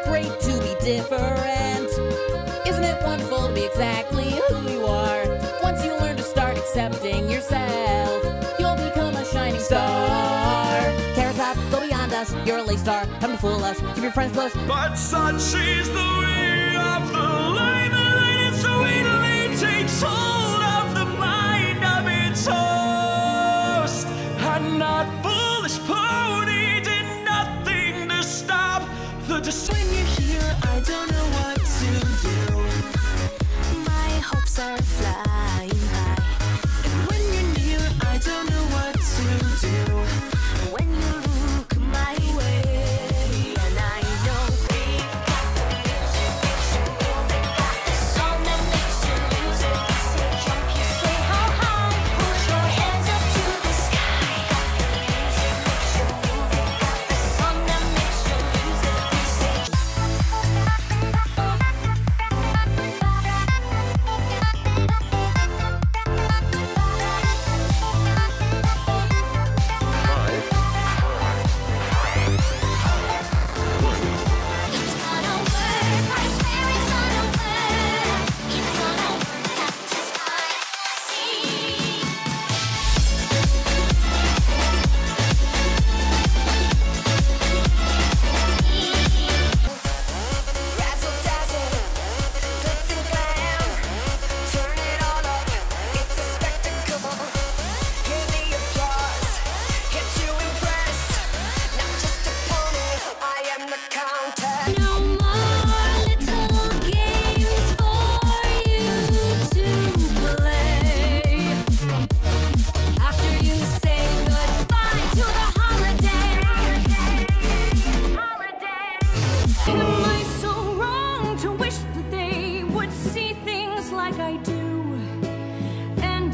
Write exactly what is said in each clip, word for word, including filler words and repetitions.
it great to be different? Isn't it wonderful to be exactly who you are? Once you learn to start accepting yourself, you'll become a shining star. Carrot Top, go beyond us, you're a late star, come to fool us, keep your friends close. But son, she's the way of the light, the light is the way the light takes hold of the mind of its host, and not foolish pony did nothing to stop the destroy. When you're here, I don't know what to do, my hopes are flying high, and when you're near, I don't know what to do.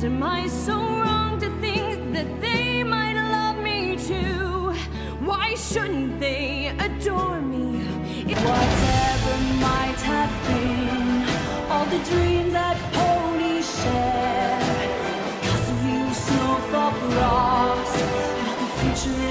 Am I so wrong to think that they might love me too? Why shouldn't they adore me? If whatever might have been, all the dreams that ponies share, because of you, snowfall brought, and all the future